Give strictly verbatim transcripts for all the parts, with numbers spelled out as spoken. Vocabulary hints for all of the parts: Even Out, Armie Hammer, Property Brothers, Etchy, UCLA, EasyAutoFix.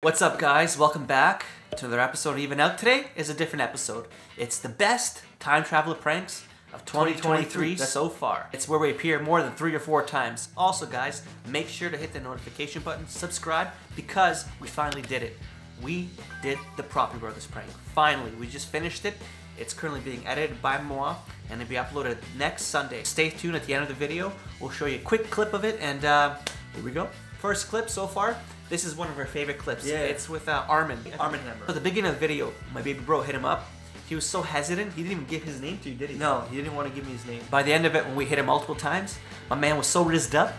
What's up guys, welcome back to another episode of Even Out. Today is a different episode. It's the best time traveler pranks of twenty twenty-three so far. It's where we appear more than three or four times. Also guys, make sure to hit the notification button, subscribe, because we finally did it. We did the Property Brothers prank. Finally, we just finished it. It's currently being edited by moi, and it'll be uploaded next Sunday. Stay tuned at the end of the video. We'll show you a quick clip of it, and uh, here we go. First clip so far. This is one of our favorite clips. Yeah. It's with uh, Armie. Armie Hammer. At the beginning of the video, my baby bro hit him up. He was so hesitant. He didn't even give his name to you, did he? No, he didn't want to give me his name. By the end of it, when we hit him multiple times, my man was so rizzed up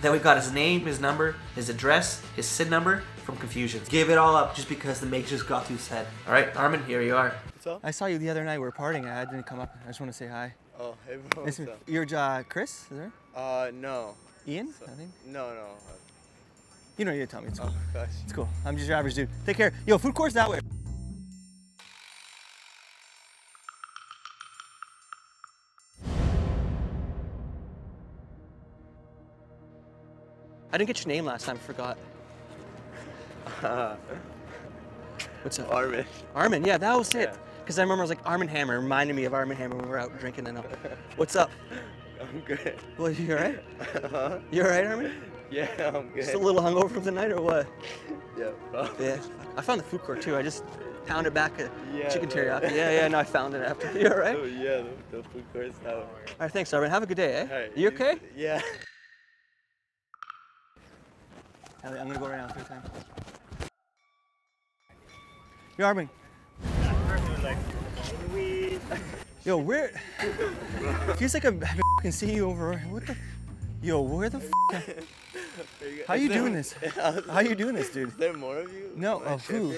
that we got his name, his number, his address, his S I D number from confusion. Gave it all up just because the mate just got through his head. All right, Armie, here you are. What's up? I saw you the other night. We were partying. I didn't come up. I just want to say hi. Oh, hey bro. What's up? You're uh, Chris? Is there? Uh, no. Ian? So, I think. No, no. You know you're Tommy. It's cool. Oh my gosh. It's cool. I'm just your average dude. Take care. Yo, food court's that way. I didn't get your name last time. I forgot. Uh, What's up? Armie. Armie. Yeah, that was it. Because yeah. I remember I was like, Armie Hammer. Reminded me of Armie Hammer when we were out drinking and all. What's up? I'm good. Well, you all right? Uh-huh. You all right, Armie? Yeah, I'm good. Just a little hungover from the night or what? Yeah, probably. Yeah. I found the food court too. I just pounded back a yeah, chicken teriyaki. Yeah, yeah, no, I found it after. You all right? Oh, yeah, the, the food court's out. All right, thanks, Armie. Have a good day, eh? All right. You okay? Yeah. I'm going to go right now. Third time. Yo, Armie. Yo, where? Feels like I've been f***ing seeing you over. What the? Yo, where the f***? How you there, doing this? How you doing this, dude? Is there more of you? No, oh, who?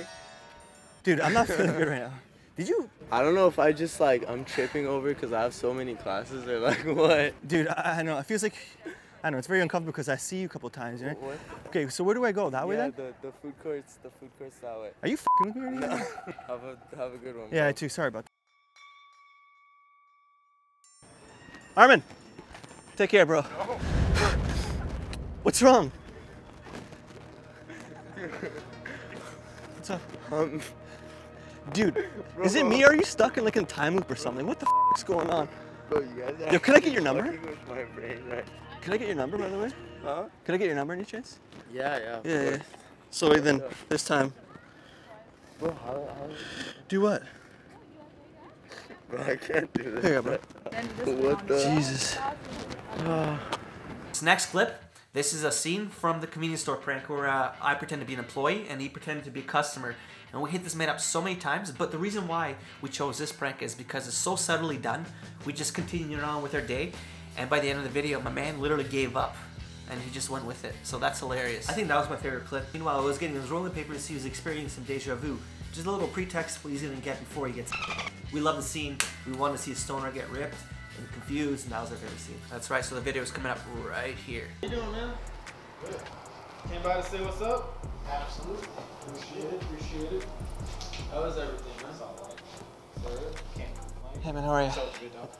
Dude, I'm not feeling good right now. Did you? I don't know if I just like, I'm tripping over because I have so many classes or like what? Dude, I, I know, it feels like, I don't know, it's very uncomfortable because I see you a couple times, right? What? Okay, so where do I go? That yeah, way then? The, the food court's, the food court's that way. Are you f***ing with me right now? have, a, have a good one. Yeah, bro. I too, sorry about that. Armie, take care, bro. No. What's wrong? What's up? Um, Dude, bro. Is it me? Or are you stuck in like a time loop or something? What the f*** is going on? Bro, you guys are Yo, can I get your number? With my brain, right? Can I get your number, by the way? Huh? Can I get your number, any chance? Yeah, yeah. Yeah, yeah. So yeah, then, yeah. This time. Bro, how, how... Do what? Bro, I can't do this. Here you go, bro. What the? Jesus. Uh. This next clip. This is a scene from the convenience store prank where uh, I pretend to be an employee and he pretended to be a customer. And we hit this man up so many times, but the reason why we chose this prank is because it's so subtly done. We just continued on with our day, and by the end of the video, my man literally gave up and he just went with it. So that's hilarious. I think that was my favorite clip. Meanwhile, I was getting his rolling papers. He was experiencing some deja vu. Just a little pretext for what he's gonna get before he gets... We love the scene. We want to see a stoner get ripped. And confused, and that was our favorite scene. That's right, so the video is coming up right here. How you doing, man? Good. Anybody say what's up? Absolutely. Appreciate it, appreciate it. How was everything, man? That's all right. Is that it? Can't complain. Hey, man, how are you?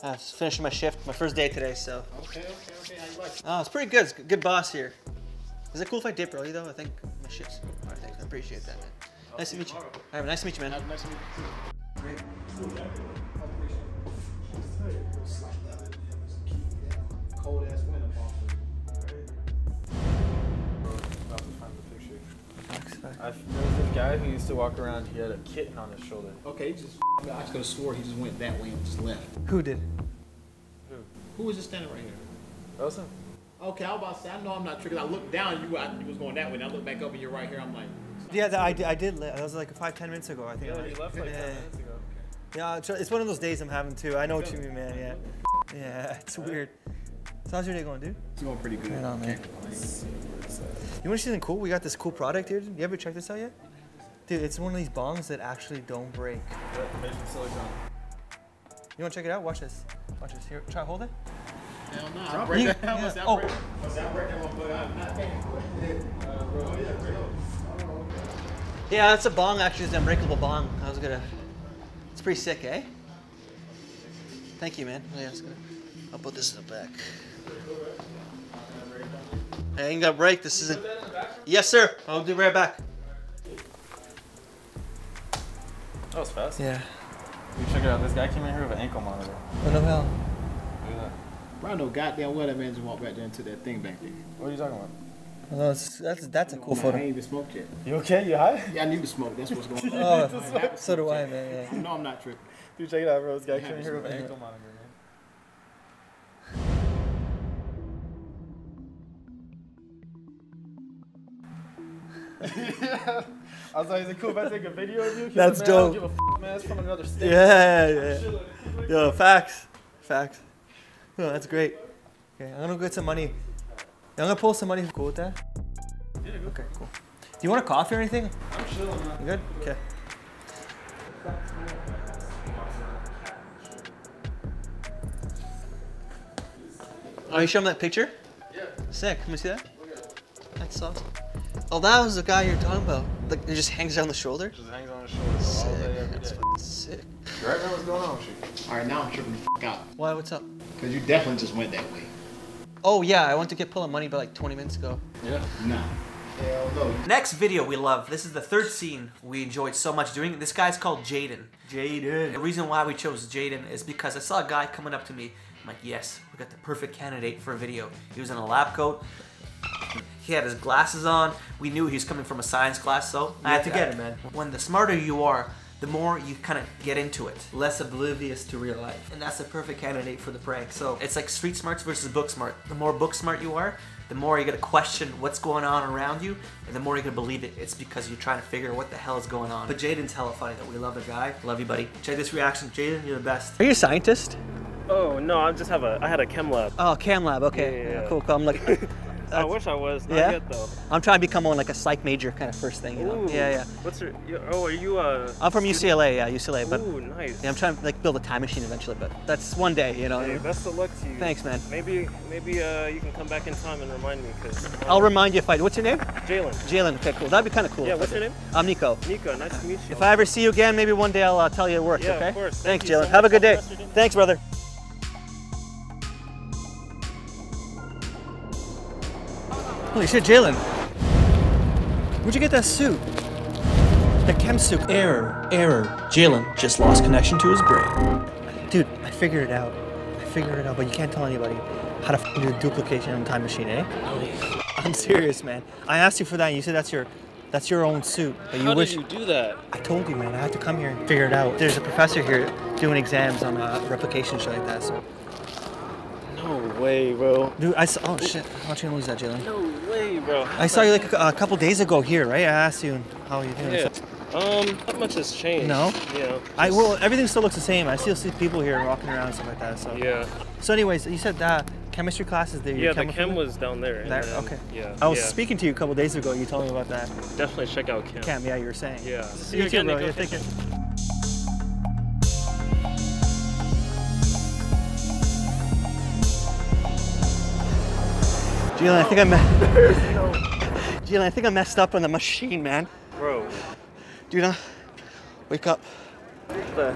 I was finishing my shift, my first day today, so. Okay, okay, okay. How you like it? Oh, it's pretty good. It's a good boss here. Is it cool if I dip early, though? I think my shift's all right. Thanks. I appreciate that, man. I'll nice to meet you. All right, nice to meet you, man. Have a nice to meet you, too. Great. Cool. Yeah. I, there was this guy who used to walk around, he had a kitten on his shoulder. Okay, he just f***ed up. I just could have swore he just went that way and just left. Who did? Who? Who was just standing right here? Elsa. Okay, I was about to say, I know I'm not tricking. I looked down, you, I, you was going that way, and I looked back up and you're right here, I'm like... Yeah, the, I, I did, that was like five, ten minutes ago, I think. Yeah, you left like yeah. ten minutes ago. Okay. Yeah, it's one of those days I'm having too. I know what you mean, man, yeah. Yeah, it's weird. So how's your day going, dude? It's going pretty good. Right on, man. You want to see something cool? We got this cool product here. You ever check this out yet? Dude, it's one of these bombs that actually don't break. You want to check it out? Watch this. Watch this. Here, try to hold it. Hell no. I'll break that. I'll break that one, but I'm not taking it. Yeah, that's a bong actually. It's an unbreakable bong. I was gonna. It's pretty sick, eh? Thank you, man. Yeah, it's good. I'll put this in the back. I ain't gonna break. This isn't. Yes, sir. I'll be right back. That was fast. Yeah. You check it out. This guy came in here with an ankle monitor. What the hell? Look at that. Rondo, goddamn well that man just walked back there into that thing back there. What are you talking about? No, that's that's a cool photo. I ain't even smoked yet. You okay? You high? Yeah, I need to smoke. That's what's going on. Oh, right. So do I, man. Yeah. No, I'm not tripping. Dude, check it out, bro. This guy came here with an ankle monitor, man. Yeah. I was like, is it cool if I take a video of you? That's said, dope. I don't give a f man, it's from another state. Yeah, yeah. Like, yo, facts. Facts. No, that's great. Okay, I'm gonna get some money. I'm gonna pull some money. Cool with that? Yeah, good. Okay, cool. Do you want a coffee or anything? I'm chilling, man. You good? Okay. Oh, you showed him that picture? Yeah. Sick. Let me see that. That's awesome. Oh, that was the guy you're talking about. Like, it just hangs down the shoulder? Just hangs on the shoulder. Sick. All day, every That's day. Sick. You right now, what's going on with you? All right, now I'm tripping the f out. Why, what's up? Because you definitely just went that way. Oh, yeah, I went to get pull of money by like twenty minutes ago. Yeah. No. Hell no. Next video we love. This is the third scene we enjoyed so much doing. This guy's called Jaden. Jaden. The reason why we chose Jaden is because I saw a guy coming up to me. I'm like, yes, we got the perfect candidate for a video. He was in a lab coat. He had his glasses on. We knew he was coming from a science class, so yeah, I had to get it, man. When the smarter you are, the more you kind of get into it. Less oblivious to real life. And that's the perfect candidate for the prank. So it's like street smarts versus book smart. The more book smart you are, the more you're gonna question what's going on around you, and the more you're gonna believe it. It's because you're trying to figure out what the hell is going on. But Jaden's hella funny, though. We love the guy. Love you, buddy. Check this reaction. Jaden, you're the best. Are you a scientist? Oh, no, I just have a, I had a chem lab. Oh, chem lab, okay. Yeah, yeah, yeah. Cool, cool. I'm like... That's, I wish I was, not yeah? yet though. I'm trying to become one, like a psych major kind of first thing, you know? Ooh, yeah, yeah. What's your, oh, are you a... I'm from student? U C L A, yeah, U C L A. But, ooh, nice. Yeah, I'm trying to like build a time machine eventually, but that's one day, you know? Hey, best of luck to you. Thanks, man. Maybe maybe uh, you can come back in time and remind me, because... I'll remind you if I... What's your name? Jalen. Jalen, okay, cool. That'd be kind of cool. Yeah, what's your name? I'm Nico. Nico, nice to meet you. If I ever see you again, maybe one day I'll uh, tell you it works, yeah, okay? Yeah, of course. Thank Thanks, Jalen. So have a good day. Thanks, brother. Holy shit, Jalen. Where'd you get that suit? The chem suit. Error, error. Jalen just lost connection to his brain. Dude, I figured it out. I figured it out, but you can't tell anybody how to f do a duplication on the time machine, eh? Oh, I'm serious, man. I asked you for that and you said that's your that's your own suit. But you how wish... did you do that? I told you, man. I had to come here and figure it out. There's a professor here doing exams on uh, replication shit like that, so... No way, bro. Dude, I saw, oh shit, how much you gonna lose that, Jalen? No way, bro. How I saw you like a, a couple days ago here, right? I asked you how you doing. Yeah. So. Um, not much has changed. No? Yeah. I, well, everything still looks the same. I still see people here walking around and stuff like that, so. Yeah. So anyways, you said that chemistry class is there. Yeah, the chem was down there. There, then, okay. Yeah. I was yeah. speaking to you a couple days ago, you told me about that. Definitely check out chem. Chem, yeah, you were saying. Yeah. See you, you too, again, bro. You're thinking. Jalen, I think I messed. Jalen, I think I messed up on the machine, man. Bro, dude, uh, wake up. What the?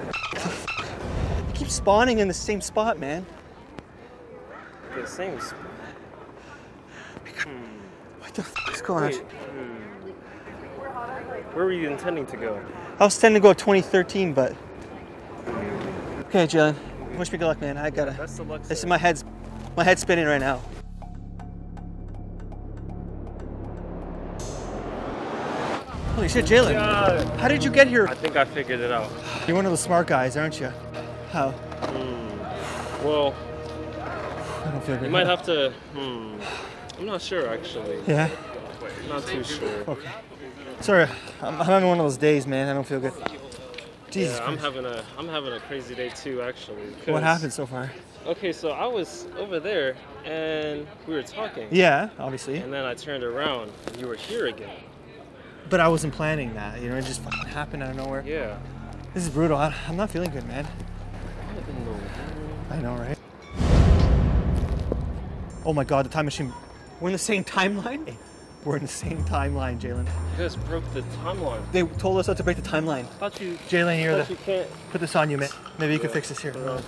You keep spawning in the same spot, man. The same spot. Hmm. What the f is going Wait, on? Hmm. Where were you intending to go? I was intending to go twenty thirteen, but. Okay, Jalen. Wish me good luck, man. I gotta. Best of luck, sir. This is my head's, my head's spinning right now. Holy shit, Jalen. How did you get here? I think I figured it out. You're one of the smart guys, aren't you? How? Mm, well, I don't feel good. You might have to, hmm. I'm not sure, actually. Yeah? I'm not too sure. Okay. Sorry, I'm, I'm having one of those days, man. I don't feel good. Jesus yeah, I'm Christ. having a, I'm having a crazy day, too, actually. What happened so far? Okay, so I was over there, and we were talking. Yeah, obviously. And then I turned around, and you were here again. But I wasn't planning that, you know, it just fucking happened out of nowhere. Yeah. This is brutal. I, I'm not feeling good, man. I know, right? Oh my God, the time machine. We're in the same timeline? We're in the same timeline, Jalen. You guys broke the timeline. They told us not to break the timeline. Thought you, Jalen, you're the, you can't. Put this on you, man. Maybe you yeah. can fix this here. Yeah.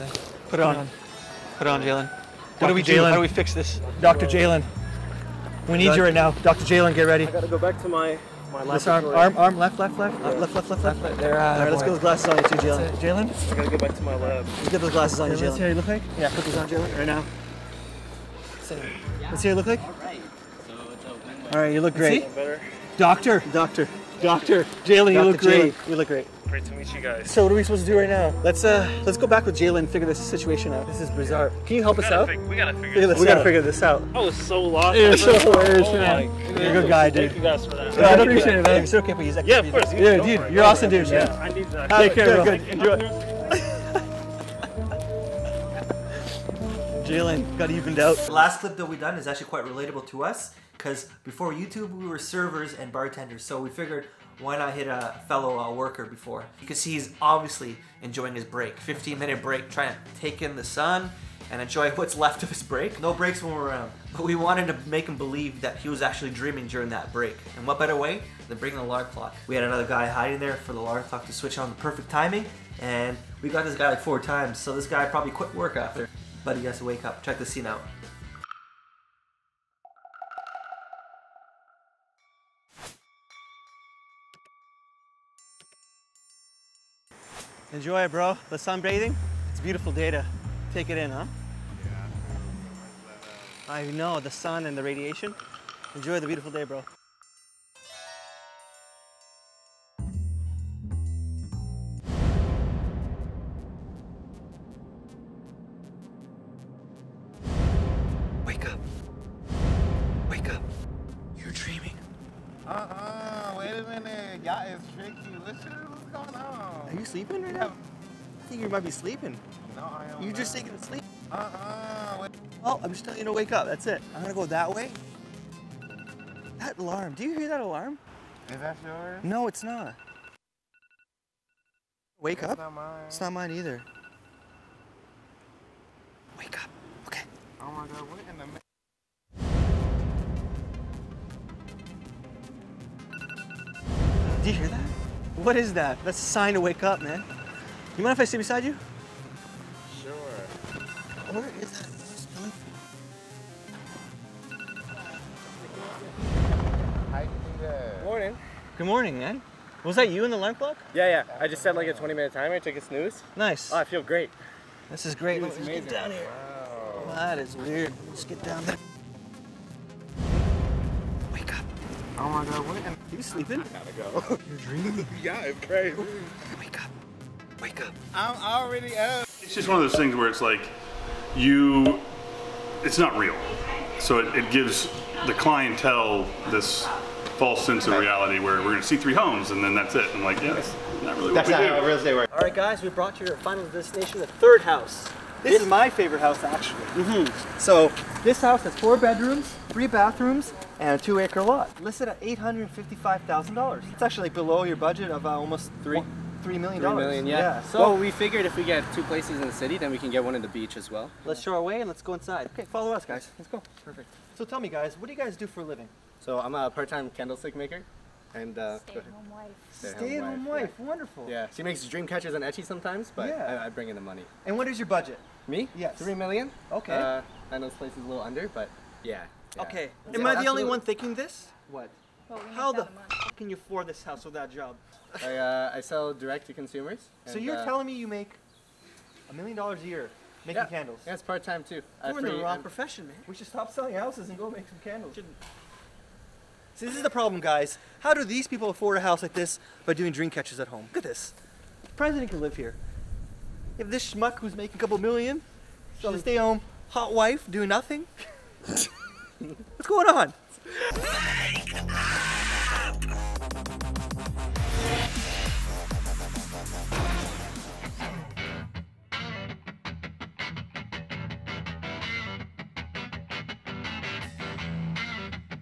Put it on. Put it on, Jalen. What do we do? How do we fix this? Doctor Jalen. We need you right now. Doctor Jalen, get ready. I gotta go back to my... my last arm, arm, arm, left, left, left, yeah. left, left, left, left, left, left. There, uh, all right, let's get those glasses on you too, Jalen. Jalen? I gotta go back to my lab. Let's get those glasses on you, Jalen. Let's see how you look like? Yeah, put these on, Jalen, right now. Yeah. Let's see how you look like? All right. So it's a win-win. All right, you look great. Doctor. Doctor. Doctor. Jalen, you look great. You look great. Great to meet you guys. So what are we supposed to do right now? Let's uh, let's go back with Jalen and figure this situation out. This is bizarre. Yeah. Can you help we us out? We gotta figure this out. We gotta figure this out. I was so lost. It was so hilarious, oh man. You're a good guy, dude. Thank you guys for that. Yeah, I appreciate it, man. It's okay, but he's like, yeah, of course. Yeah, dude, you're, you're awesome, dude. Yeah. I need that. Take care, bro. Enjoy. Jalen got evened out. The last clip that we done is actually quite relatable to us because before YouTube, we were servers and bartenders, so we figured, why not hit a fellow uh, worker before? You can see he's obviously enjoying his break. fifteen minute break, trying to take in the sun and enjoy what's left of his break. No breaks when we're around. But we wanted to make him believe that he was actually dreaming during that break. And what better way than bringing the alarm clock? We had another guy hiding there for the alarm clock to switch on the perfect timing. And we got this guy like four times. So this guy probably quit work after. But he has to wake up. Check this scene out. Enjoy it, bro. The sunbathing, it's beautiful day to take it in, huh? Yeah. I know, the sun and the radiation. Enjoy the beautiful day, bro. Wake up. Wake up. You're dreaming. Uh-uh, wait a minute. Y'all is tricky. Listen, what's going on? Are you sleeping right now? I think you might be sleeping. No, I am. You're just taking a sleep. Uh-uh. Wait. Well, I'm just telling you to wake up. That's it. I'm going to go that way. That alarm. Do you hear that alarm? Is that yours? No, it's not. Wake it's up. It's not mine. It's not mine either. Wake up. Okay. Oh, my God. What in the... Do you hear that? What is that? That's a sign to wake up, man. You mind if I sit beside you? Sure. Where is that noise coming from? Hi, good morning. Good morning, man. Was that you in the alarm clock? Yeah, yeah. I just set like a twenty minute timer. I took a snooze. Nice. Oh, I feel great. This is great. Let's get down here. Wow. That is weird. Let's get down there. Wake up. Oh my God, what am Are you sleeping? I gotta go. You're dreaming? Yeah, it's crazy. Wake up. Wake up. I'm already up. It's just one of those things where it's like, you, it's not real. So it, it gives the clientele this false sense of reality where we're gonna see three homes and then that's it. I'm like, yeah, that's not really what we do. That's not how real estate works. All right, guys, we brought you to our final destination, the third house. This, this is my favorite house, actually. Mm-hmm. So this house has four bedrooms, three bathrooms, and a two-acre lot, listed at eight hundred fifty-five thousand dollars. It's actually below your budget of uh, almost three, three million dollars. Three million, yeah. yeah. So well, we figured if we get two places in the city, then we can get one in the beach as well. Let's show our way and let's go inside. Okay, follow us, guys. Let's go. Perfect. So tell me, guys, what do you guys do for a living? So I'm a part-time candlestick maker. And uh, stay-at-home wife. Stay-at-home wife. wife. Yeah. Wonderful. Yeah, she makes dream catchers on Etchy sometimes, but yeah. I, I bring in the money. And what is your budget? Me? Yes. Three million. Okay. Uh, I know this place is a little under, but yeah. yeah. Okay. Am yeah, I absolutely. the only one thinking this? What? Well, we How the fuck can you afford this house without a job? I uh, I sell direct to consumers. And, so you're uh, telling me you make a million dollars a year making yeah. candles? Yeah, it's part time too. We're uh, in the wrong profession, man. We should stop selling houses and go make some candles. Shouldn't. So this is the problem, guys. How do these people afford a house like this by doing dream catchers at home? Look at this. The president can live here. If this schmuck who's making a couple million, she'll stay home, hot wife, doing nothing. What's going on?